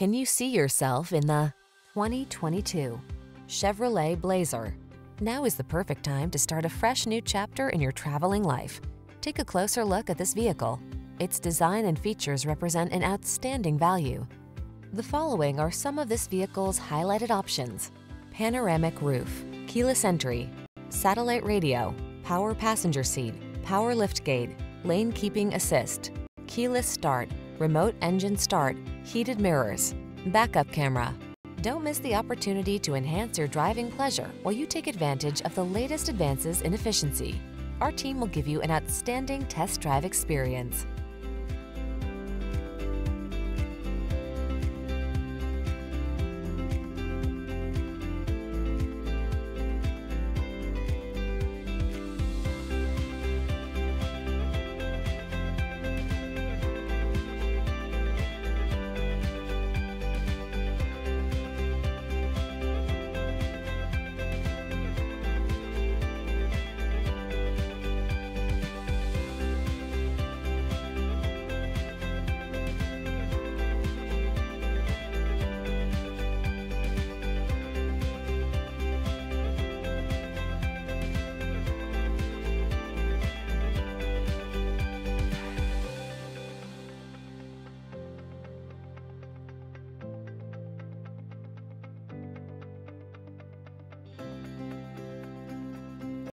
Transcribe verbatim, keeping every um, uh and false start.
Can you see yourself in the twenty twenty-two Chevrolet Blazer? Now is the perfect time to start a fresh new chapter in your traveling life. Take a closer look at this vehicle. Its design and features represent an outstanding value. The following are some of this vehicle's highlighted options: panoramic roof, keyless entry, satellite radio, power passenger seat, power liftgate, lane keeping assist, keyless start, remote engine start, heated mirrors, backup camera. Don't miss the opportunity to enhance your driving pleasure while you take advantage of the latest advances in efficiency. Our team will give you an outstanding test drive experience.